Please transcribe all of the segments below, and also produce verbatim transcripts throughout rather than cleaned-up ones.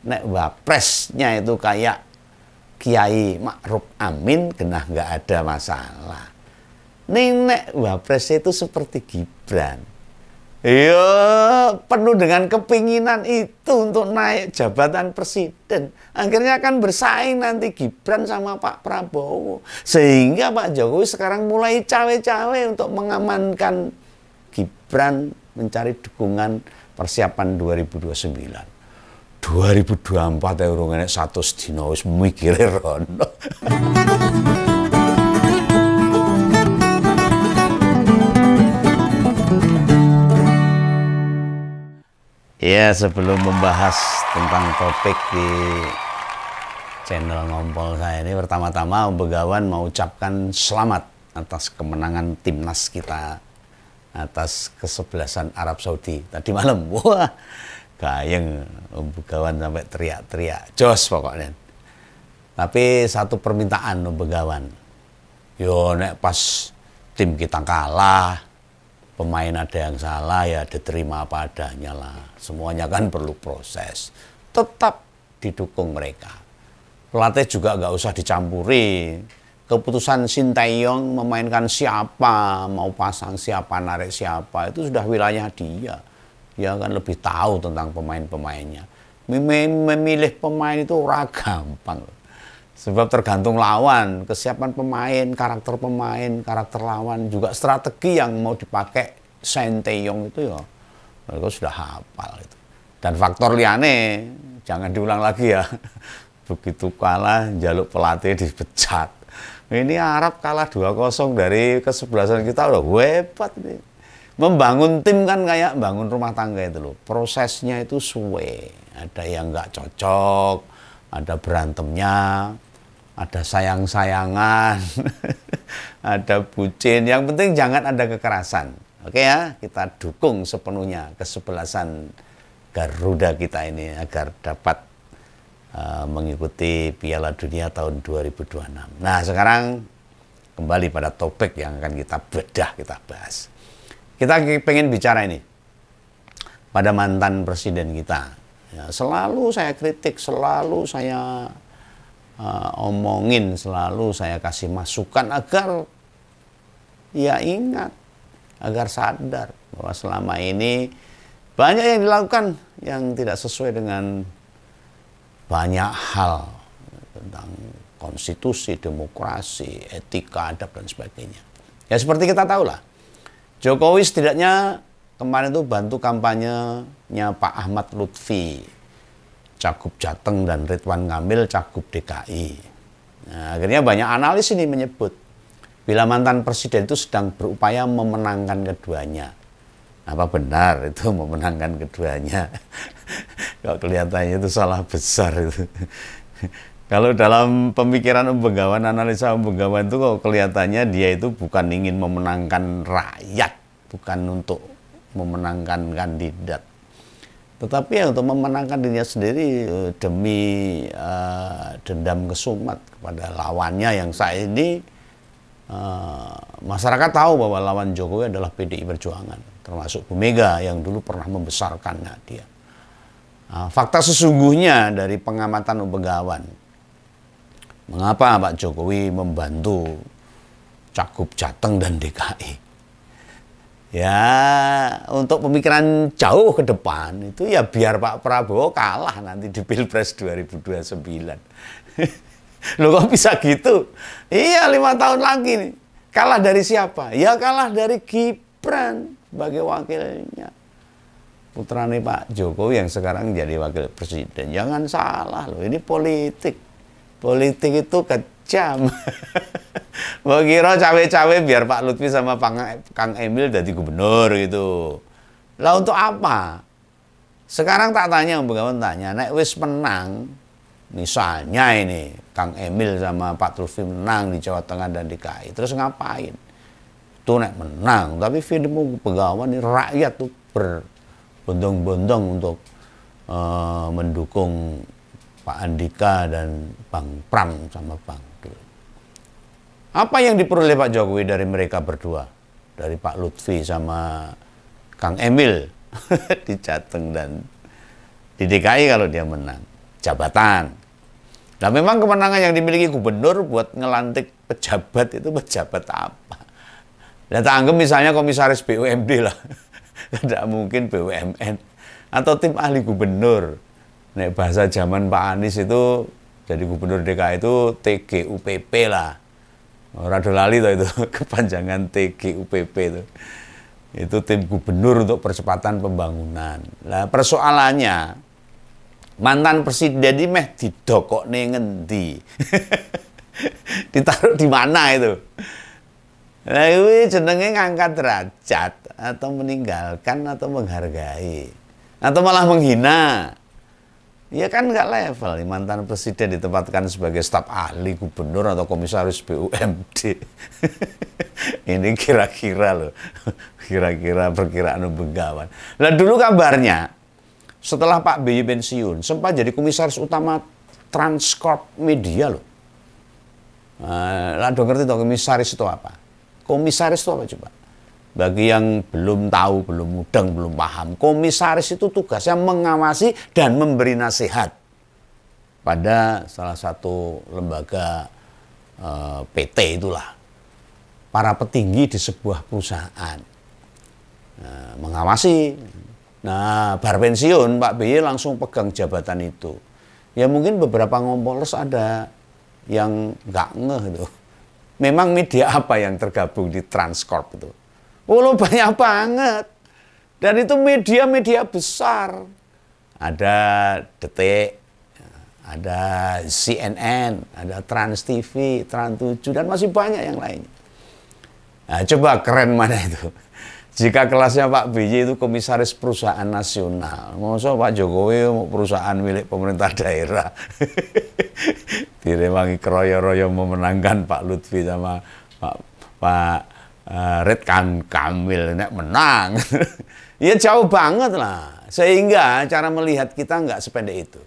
nek wapresnya itu kayak Kiai Ma'ruf Amin, genah nggak ada masalah. Nenek wapres itu seperti Gibran. Ya, penuh dengan kepinginan itu untuk naik jabatan presiden. Akhirnya akan bersaing nanti Gibran sama Pak Prabowo. Sehingga Pak Jokowi sekarang mulai cawe-cawe untuk mengamankan Gibran mencari dukungan persiapan dua ribu dua puluh sembilan. dua ribu dua puluh empat ya urung enek satu dina wis mikire rono. Ya, sebelum membahas tentang topik di channel Ngompol saya ini, pertama-tama Begawan mau ucapkan selamat atas kemenangan timnas kita atas kesebelasan Arab Saudi tadi malam. Wah, gayeng Begawan sampai teriak-teriak, jos pokoknya. Tapi satu permintaan Begawan, yo nek pas tim kita kalah, pemain ada yang salah ya diterima apa adanya lah. Semuanya kan perlu proses. Tetap didukung mereka. Pelatih juga nggak usah dicampuri. Keputusan Shin Tae-yong memainkan siapa, mau pasang siapa, narik siapa, itu sudah wilayah dia. Dia kan lebih tahu tentang pemain-pemainnya. Memilih pemain itu ora gampang. Sebab tergantung lawan, kesiapan pemain, karakter pemain, karakter lawan, juga strategi yang mau dipakai Shin Tae-yong itu ya mereka sudah hafal itu. Dan faktor liane, jangan diulang lagi ya. Begitu kalah, jaluk pelatih dipecat. Ini Arab kalah dua kosong dari kesebelasan kita, udah hebat nih. Membangun tim kan kayak bangun rumah tangga itu loh. Prosesnya itu suwe, ada yang nggak cocok, ada berantemnya, ada sayang-sayangan, ada bucin. Yang penting jangan ada kekerasan. Oke ya, kita dukung sepenuhnya kesebelasan Garuda kita ini agar dapat uh, mengikuti Piala Dunia tahun dua ribu dua puluh enam. Nah, sekarang kembali pada topik yang akan kita bedah, kita bahas. Kita pengen bicara ini pada mantan presiden kita. Ya, selalu saya kritik, selalu saya uh, omongin, selalu saya kasih masukan agar ya ingat, agar sadar bahwa selama ini banyak yang dilakukan yang tidak sesuai dengan banyak hal tentang konstitusi, demokrasi, etika, adab, dan sebagainya. Ya seperti kita tahu lah, Jokowi setidaknya kemarin itu bantu kampanyenya Pak Ahmad Luthfi, Cagup Jateng, dan Ridwan Kamil, Cagup D K I. Nah, akhirnya banyak analis ini menyebut, bila mantan presiden itu sedang berupaya memenangkan keduanya. Apa benar itu memenangkan keduanya? Kalau kelihatannya itu salah besar itu. Kalau dalam pemikiran Begawan, analisa Begawan itu kok kelihatannya dia itu bukan ingin memenangkan rakyat, bukan untuk memenangkan kandidat, tetapi ya untuk memenangkan dirinya sendiri demi uh, dendam kesumat kepada lawannya yang saat ini uh, masyarakat tahu bahwa lawan Jokowi adalah P D I Perjuangan, termasuk Bu Mega yang dulu pernah membesarkannya dia. Uh, fakta sesungguhnya dari pengamatan Begawan, mengapa Pak Jokowi membantu Cagup Jateng dan D K I? Ya, untuk pemikiran jauh ke depan itu ya biar Pak Prabowo kalah nanti di Pilpres dua ribu dua puluh sembilan. Loh kok bisa gitu? Iya, lima tahun lagi nih. Kalah dari siapa? Ya kalah dari Gibran sebagai wakilnya. Putrane Pak Jokowi yang sekarang jadi wakil presiden. Jangan salah loh, ini politik. Politik itu kejam. Mau kira cawe-cawe biar Pak Luthfi sama Kang Emil jadi gubernur gitu. Lah untuk apa? Sekarang tak tanya, Begawan tanya, nek wis menang, misalnya ini, Kang Emil sama Pak Luthfi menang di Jawa Tengah dan D K I, terus ngapain? Itu nek menang, tapi filmmu Begawan ini rakyat tuh berbondong-bondong untuk uh, mendukung Pak Andika dan Bang Pram sama Bang. Apa yang diperoleh Pak Jokowi dari mereka berdua? Dari Pak Luthfi sama Kang Emil di Jateng dan di D K I kalau dia menang. jabatan. Nah, memang kemenangan yang dimiliki gubernur buat ngelantik pejabat itu pejabat apa? Nah, tak anggap misalnya komisaris B U M D lah. Tidak mungkin B U M N. Atau tim ahli gubernur. Nah, bahasa zaman Pak Anies itu, jadi gubernur D K I itu T G U P P lah. Orang dolali itu, kepanjangan T G U P P itu. Itu tim gubernur untuk percepatan pembangunan. Nah, persoalannya, mantan presiden ini meh didokok nih ngendi. Ditaruh di mana itu? Nah, itu jenenge ngangkat derajat, atau meninggalkan, atau menghargai, atau malah menghina. Ya kan nggak level, mantan presiden ditempatkan sebagai staf ahli gubernur atau komisaris B U M D. Ini kira-kira loh, kira-kira perkiraan Begawan. Nah dulu kabarnya, setelah Pak B Y pensiun, sempat jadi komisaris utama Transcorp Media loh. Nah, lah dong ngerti tau komisaris itu apa? Komisaris itu apa coba? Bagi yang belum tahu, belum mudeng, belum paham, komisaris itu tugasnya mengawasi dan memberi nasihat pada salah satu lembaga e, P T itulah. Para petinggi di sebuah perusahaan. Nah, mengawasi. Nah, bar pensiun Pak B Y langsung pegang jabatan itu. Ya mungkin beberapa ngompoles ada yang nggak ngeh itu. Memang media apa yang tergabung di Transcorp itu? Walau banyak banget. Dan itu media-media besar. Ada Detik, ada C N N, ada Trans T V, Trans tujuh, dan masih banyak yang lainnya. Nah, coba keren mana itu? Jika kelasnya Pak B J itu komisaris perusahaan nasional. Masa Pak Jokowi perusahaan milik pemerintah daerah. Direwangi keroyo-royo memenangkan Pak Luthfi sama Pak... Pak Uh, Ridwan Kamil nek menang. Ya jauh banget lah. Sehingga cara melihat kita nggak sependek itu.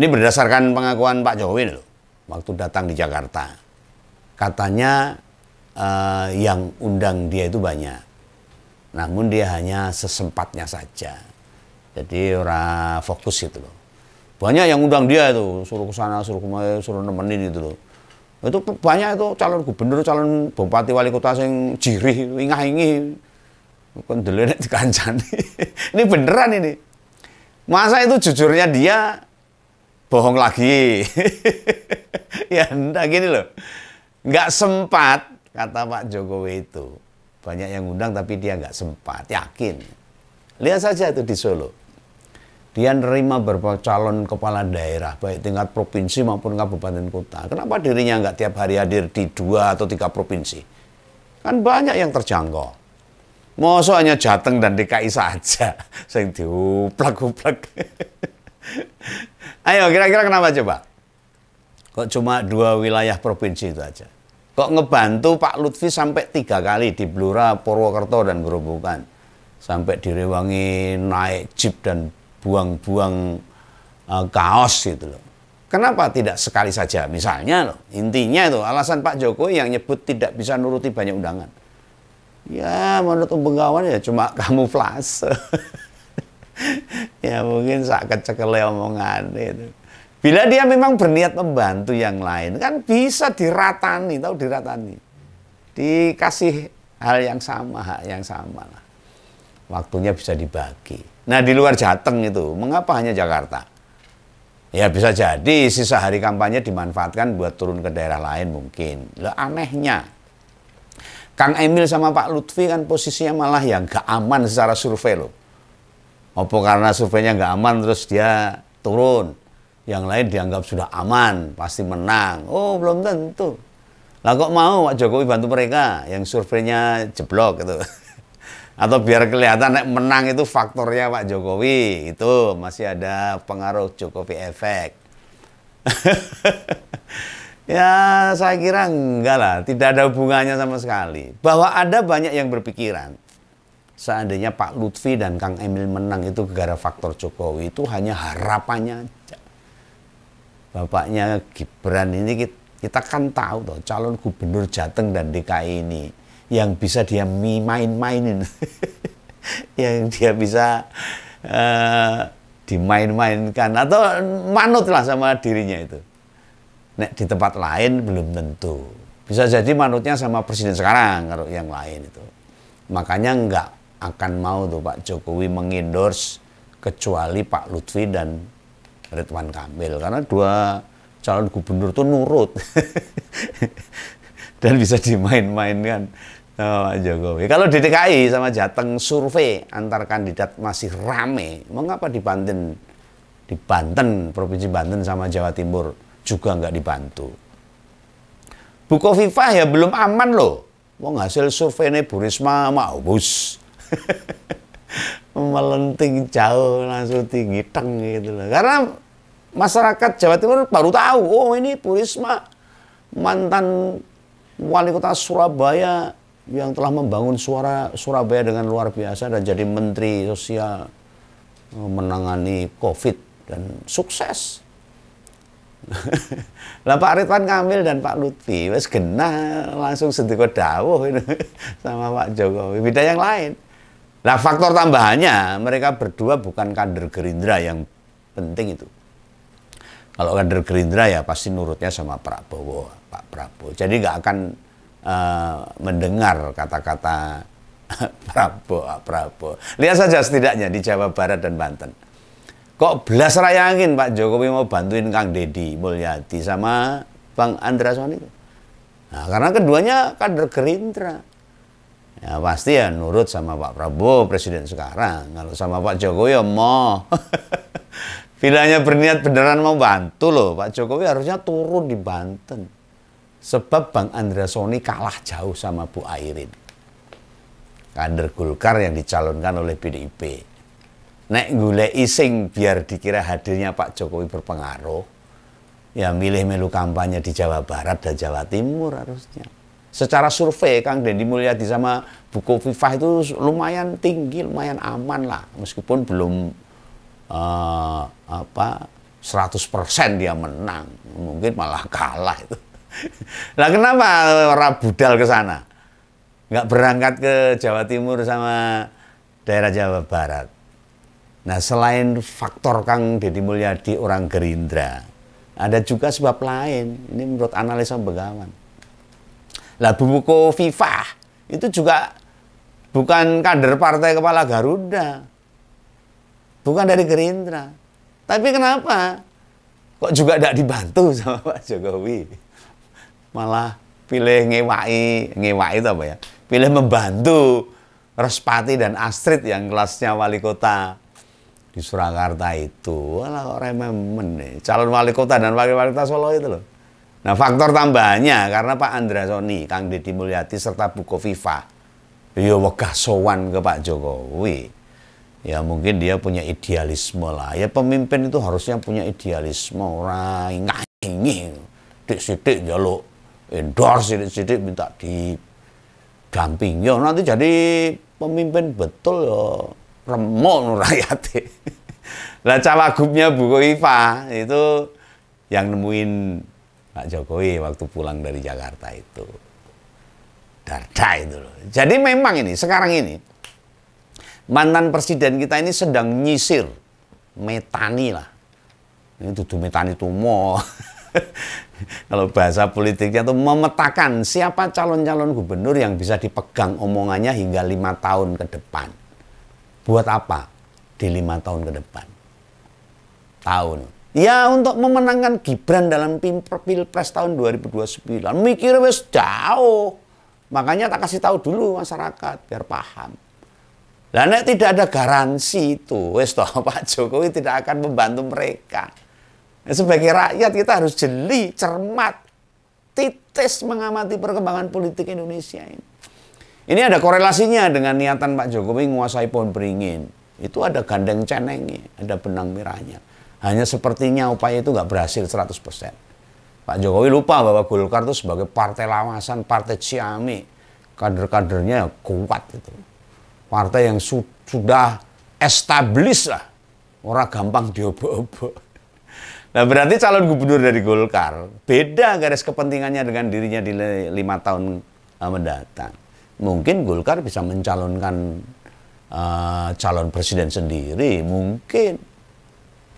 Ini berdasarkan pengakuan Pak Jokowi loh. Waktu datang di Jakarta. Katanya uh, yang undang dia itu banyak. Namun dia hanya sesempatnya saja. Jadi orang fokus gitu loh. Banyak yang undang dia itu. Suruh ke sana, suruh kemari, suruh nemenin gitu loh. Itu banyak itu calon gubernur, calon bupati, wali kota yang jirih, ingah-ingih, kendelenek dikancani. Ini beneran ini. Masa itu jujurnya dia bohong lagi. Ya enggak gini loh. Nggak sempat, kata Pak Jokowi itu. Banyak yang undang tapi dia nggak sempat, yakin. Lihat saja itu di Solo. Dia nerima beberapa calon kepala daerah, baik tingkat provinsi maupun kabupaten kota. Kenapa dirinya nggak tiap hari hadir di dua atau tiga provinsi? Kan banyak yang terjangkau. Masa hanya Jateng dan D K I saja. Saya diuplak-uplak. Ayo, kira-kira kenapa coba? Kok cuma dua wilayah provinsi itu aja? Kok ngebantu Pak Luthfi sampai tiga kali di Blora, Purwokerto, dan Gerobokan? Sampai direwangi naik jeep dan buang-buang uh, kaos gitu loh. Kenapa tidak sekali saja? Misalnya loh, intinya itu alasan Pak Jokowi yang nyebut tidak bisa nuruti banyak undangan. Ya menurut Begawan ya cuma kamuflase. Ya mungkin sakit cekele omongan itu. Bila dia memang berniat membantu yang lain, kan bisa diratani, tahu diratani. Dikasih hal yang sama, hak yang sama lah. Waktunya bisa dibagi. Nah di luar Jateng itu, mengapa hanya Jakarta? Ya bisa jadi sisa hari kampanye dimanfaatkan buat turun ke daerah lain mungkin. Lah anehnya, Kang Emil sama Pak Luthfi kan posisinya malah yang gak aman secara survei loh. Apa karena surveinya gak aman terus dia turun. Yang lain dianggap sudah aman, pasti menang. Oh belum tentu. Lah kok mau Pak Jokowi bantu mereka yang surveinya jeblok gitu. Atau biar kelihatan menang itu faktornya Pak Jokowi. Itu masih ada pengaruh Jokowi efek. Ya saya kira enggak lah. Tidak ada hubungannya sama sekali. Bahwa ada banyak yang berpikiran. Seandainya Pak Luthfi dan Kang Emil menang itu gara-gara faktor Jokowi. Itu hanya harapannya aja. Bapaknya Gibran ini kita kan tahu toh, calon gubernur Jateng dan D K I ini. Yang bisa dia main-mainin, yang dia bisa uh, dimain-mainkan atau manutlah sama dirinya itu. Nek di tempat lain belum tentu. Bisa jadi manutnya sama presiden sekarang kalau yang lain itu. Makanya nggak akan mau tuh Pak Jokowi mengendorse kecuali Pak Luthfi dan Ridwan Kamil karena dua calon gubernur tuh nurut dan bisa dimain-mainkan sama Jokowi. Kalau di D K I sama Jateng survei antar kandidat masih rame. Mengapa di Banten, di Banten provinsi Banten sama Jawa Timur juga nggak dibantu? Bu Khofifah ya belum aman loh. Wong hasil survei ini Bu Risma mau bus melenting jauh langsung tinggi teng gitu loh. Karena masyarakat Jawa Timur baru tahu, oh ini Bu Risma mantan wali kota Surabaya yang telah membangun suara Surabaya dengan luar biasa dan jadi menteri sosial menangani COVID dan sukses. Lah Pak Ridwan Kamil dan Pak Luthfi wes genah langsung sendiko dawuh sama Pak Jokowi. Beda yang lain. Nah faktor tambahannya mereka berdua bukan kader Gerindra yang penting itu. Kalau kader Gerindra ya pasti nurutnya sama Prabowo, Pak Prabowo. Jadi nggak akan uh, mendengar kata-kata Prabowo, Prabowo. Lihat saja setidaknya di Jawa Barat dan Banten. Kok belas raya yakin Pak Jokowi mau bantuin Kang Dedi Mulyadi sama Bang Andrason itu? Nah, karena keduanya kader Gerindra. Ya pasti ya nurut sama Pak Prabowo presiden sekarang. Kalau sama Pak Jokowi ya mau. Bilanya berniat beneran mau bantu loh. Pak Jokowi harusnya turun di Banten. Sebab Bang Andrason kalah jauh sama Bu Airin. Kader Golkar yang dicalonkan oleh P D I P. Nek golek ising biar dikira hadirnya Pak Jokowi berpengaruh, ya milih melu kampanye di Jawa Barat dan Jawa Timur harusnya. Secara survei Kang Dedi Mulyadi sama Bu Khofifah itu lumayan tinggi, lumayan aman lah, meskipun belum uh, apa seratus persen dia menang, mungkin malah kalah itu. Lah kenapa orang budal ke sana? Nggak berangkat ke Jawa Timur sama daerah Jawa Barat. Nah selain faktor Kang Dedi Mulyadi orang Gerindra, ada juga sebab lain. Ini menurut analisa Begawan. Lah Bu Khofifah itu juga bukan kader partai kepala Garuda, bukan dari Gerindra. Tapi kenapa kok juga tidak dibantu sama Pak Jokowi? Malah pilih ngewai, ngewai itu apa ya? Pilih membantu Respati dan Astrid yang kelasnya wali kota di Surakarta itu. Walah orang rememen nih, calon wali kota dan wakil wali kota Solo itu loh. Nah faktor tambahannya karena Pak Andrasoni, Kang Dedi Mulyadi serta Bu Khofifah ya wegah sowan ke Pak Jokowi. Ya mungkin dia punya idealisme lah. Ya pemimpin itu harusnya punya idealisme. Orang ingin sidik-sidik jaluk endorse, sidik-sidik minta didampingi. Ya nanti jadi pemimpin betul ya. Remon rakyatnya. Lah cawagupnya Bu Khofifah itu yang nemuin Pak Jokowi waktu pulang dari Jakarta itu. Darda itu loh. Jadi memang ini sekarang ini mantan presiden kita ini sedang nyisir metani lah. Ini tuduh metani tumo. Kalau bahasa politiknya tuh memetakan siapa calon-calon gubernur yang bisa dipegang omongannya hingga lima tahun ke depan. Buat apa di lima tahun ke depan? Tahun. Ya untuk memenangkan Gibran dalam pilpres tahun dua ribu dua puluh sembilan. Mikirnya wes jauh. Makanya tak kasih tahu dulu masyarakat biar paham. Lah nek tidak ada garansi itu, wes toh Pak Jokowi tidak akan membantu mereka. Nah, sebagai rakyat kita harus jeli, cermat, titis mengamati perkembangan politik Indonesia ini. Ini ada korelasinya dengan niatan Pak Jokowi menguasai Pohon Beringin. Itu ada gandeng cenengnya, ada benang merahnya. Hanya sepertinya upaya itu nggak berhasil seratus persen. Pak Jokowi lupa bahwa Golkar itu sebagai partai lawasan, partai ciamik. Kader-kadernya kuat gitu. Partai yang su sudah established lah. Orang gampang diobok-obok. Nah berarti calon gubernur dari Golkar beda garis kepentingannya dengan dirinya di lima tahun mendatang. Mungkin Golkar bisa mencalonkan uh, calon presiden sendiri, mungkin.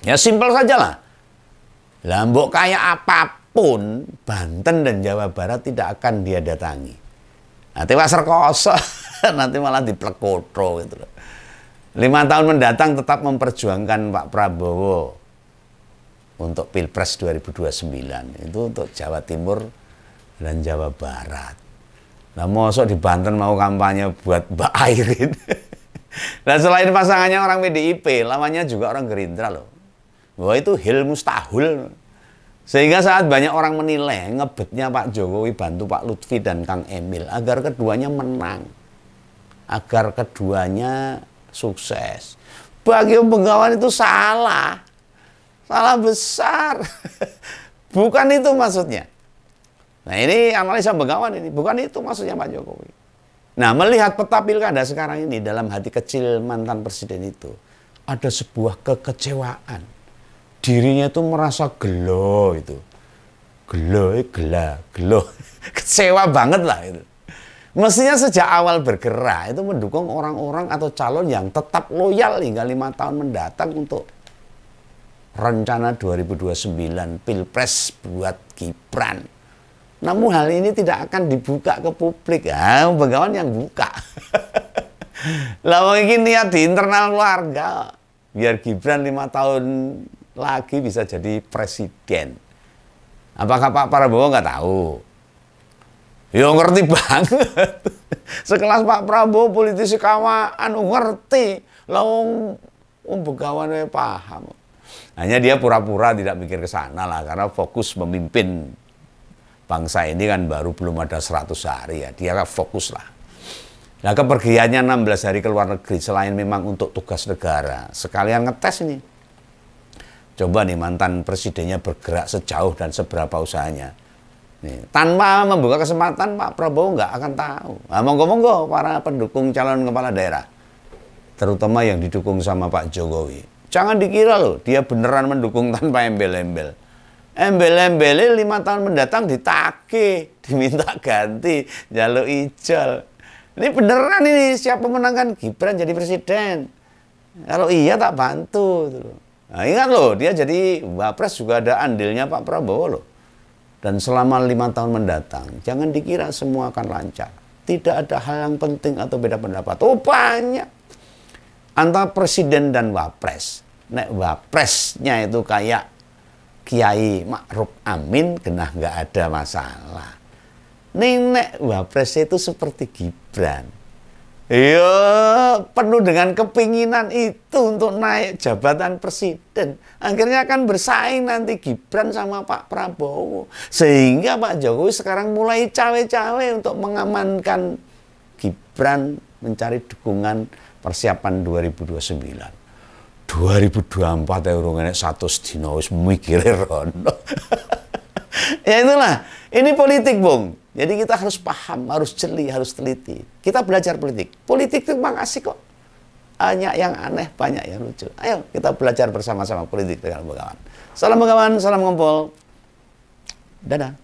Ya simpel sajalah. Lambok kayak apapun, Banten dan Jawa Barat tidak akan dia datangi. Nanti pasar kosong, nanti malah diplekotro gitu. Lima tahun mendatang tetap memperjuangkan Pak Prabowo untuk Pilpres dua ribu dua puluh sembilan. Itu untuk Jawa Timur dan Jawa Barat. Nah, mosok di Banten mau kampanye buat Mbak Airin. Dan selain pasangannya orang P D I P, lawannya juga orang Gerindra loh. Bahwa itu hil mustahul. Sehingga saat banyak orang menilai, ngebetnya Pak Jokowi bantu Pak Luthfi dan Kang Emil agar keduanya menang. Agar keduanya sukses. Bagi Begawan itu salah. Salah besar. Bukan itu maksudnya. Nah ini analisa Begawan ini. Bukan itu maksudnya Pak Jokowi. Nah melihat peta pilkada sekarang ini dalam hati kecil mantan presiden itu. Ada sebuah kekecewaan. Dirinya itu merasa gelo itu. Gelo, gela, gelo. Kecewa banget lah itu. Mestinya sejak awal bergerak itu mendukung orang-orang atau calon yang tetap loyal hingga lima tahun mendatang untuk rencana dua ribu dua puluh sembilan Pilpres buat Gibran. Namun hal ini tidak akan dibuka ke publik. Ya, Begawan yang buka. Lalu ini niat di internal keluarga. Biar Gibran lima tahun lagi bisa jadi presiden. Apakah Pak Prabowo nggak tahu? Ya ngerti banget. Sekelas Pak Prabowo politisi kawaan ngerti. Lalu um Begawan paham. Hanya dia pura-pura tidak mikir ke sana lah karena fokus memimpin bangsa ini kan baru belum ada seratus hari ya. Dia fokus lah. Nah kepergiannya enam belas hari ke luar negeri selain memang untuk tugas negara. Sekalian ngetes ini. Coba nih mantan presidennya bergerak sejauh dan seberapa usahanya. Nih, tanpa membuka kesempatan Pak Prabowo nggak akan tahu. Nah, monggo-monggo para pendukung calon kepala daerah, terutama yang didukung sama Pak Jokowi. Jangan dikira loh, dia beneran mendukung tanpa embel-embel. Embel-embelnya lima tahun mendatang ditagih, diminta ganti, jaluk ijol. Ini beneran ini siap memenangkan Gibran jadi presiden. Kalau iya tak bantu. Nah, ingat loh, dia jadi wapres juga ada andilnya Pak Prabowo loh. Dan selama lima tahun mendatang, jangan dikira semua akan lancar. Tidak ada hal yang penting atau beda pendapat. Oh banyak. Antara presiden dan wapres. Nek wapresnya itu kayak Kiai Ma'ruf Amin, genah nggak ada masalah. Nek wapresnya itu seperti Gibran. Iya, penuh dengan kepinginan itu untuk naik jabatan presiden. Akhirnya akan bersaing nanti Gibran sama Pak Prabowo. Sehingga Pak Jokowi sekarang mulai cawe-cawe untuk mengamankan Gibran mencari dukungan persiapan dua ribu dua puluh sembilan. dua ribu dua puluh empat ya urungannya satu sedinawis mikirnya rono. Ya itulah, ini politik Bung. Jadi kita harus paham, harus jeli, harus teliti. Kita belajar politik. Politik itu memang asik kok. Banyak yang aneh, banyak yang lucu. Ayo kita belajar bersama-sama politik dengan Begawan. Salam Begawan, salam ngompol. Dadah.